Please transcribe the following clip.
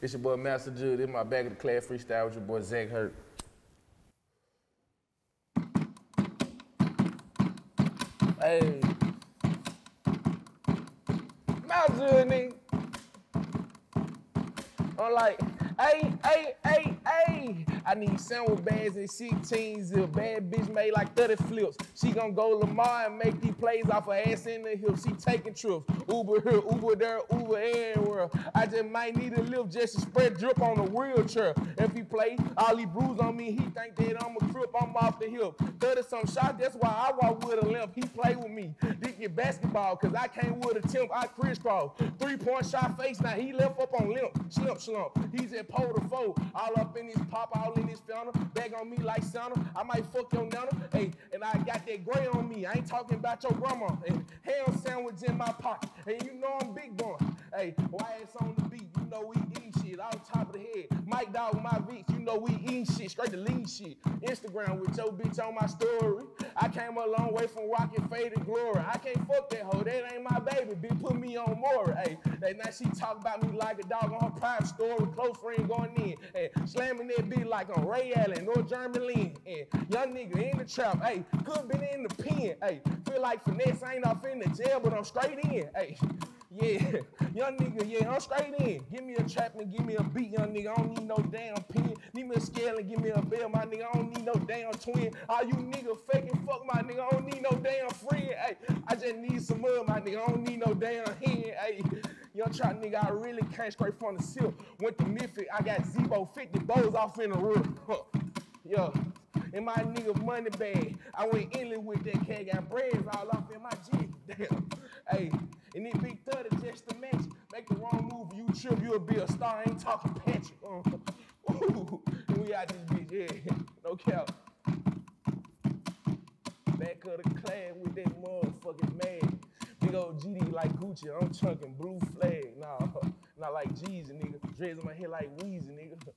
It's your boy Master Jude. This is my Back of the Class freestyle with your boy Zach Hurt. Hey. Master Jude, nigga. I'm like, hey. I need sandwich bags and 16s. If a bad bitch made like 30 flips, she gonna go Lamar and make these plays off her ass in the hill. She taking trips. Uber here, Uber there, Uber everywhere. I just might need a lift just to spread drip on a wheelchair. If he play, all he bruise on me, he think that I'm a crip. I'm off the hill. 30-some shot, that's why I walk with a limp. He play with me. This get basketball, cause I came with a temp. I crisscross. 3-point shot face, now he left up on limp. Slump, slump. He's at pole to foe. All up in his pop, all in his funnel. Bag on me like Santa. I might fuck your nana. Hey, and I got that gray on me. I ain't talking about your grandma. And ham sandwich in my pocket. And you know I'm big boy. Hey, why it's on the beat? You know we eat shit. All top of the head. Mike dog with my beats. You know we eat shit. Straight to lean shit. Instagram with your bitch on my story. I came a long way from rockin' faded glory. I can't fuck that hoe. That ain't my baby. Bitch, put me on more. Hey, now she talk about me like a dog on her private story. Close friend going in. Hey, slamming that bitch like on Ray Allen, no German lean. Hey, young nigga in the trap. Hey, could been in the pen. Hey, feel like finesse ain't off in the jail, but I'm straight in. Hey. Yeah, young nigga, yeah, I'm straight in. Give me a trap and give me a beat, young nigga. I don't need no damn pin. Give me a scale and give me a bell, my nigga. I don't need no damn twin. All you nigga faking, fuck my nigga. I don't need no damn friend. Hey, I just need some mud, my nigga. I don't need no damn hand. Hey, young trap nigga, I really came straight from the seal. Went to Memphis, I got Zebo 50 bows off in the roof. Huh. Yeah. And my nigga money bag, I went inland with that cat, got breads all off in my jig. Damn. Hey, and it big 30 just to match. Make the wrong move, you trip, you'll be a star. I ain't talking Patrick. Ooh, we out this bitch, yeah. No cap. Back of the class with that motherfucking man. Big old GD like Gucci, I'm chunking blue flag. Nah, not like Jeezy, nigga. Dreads in my hair like Weezy, nigga.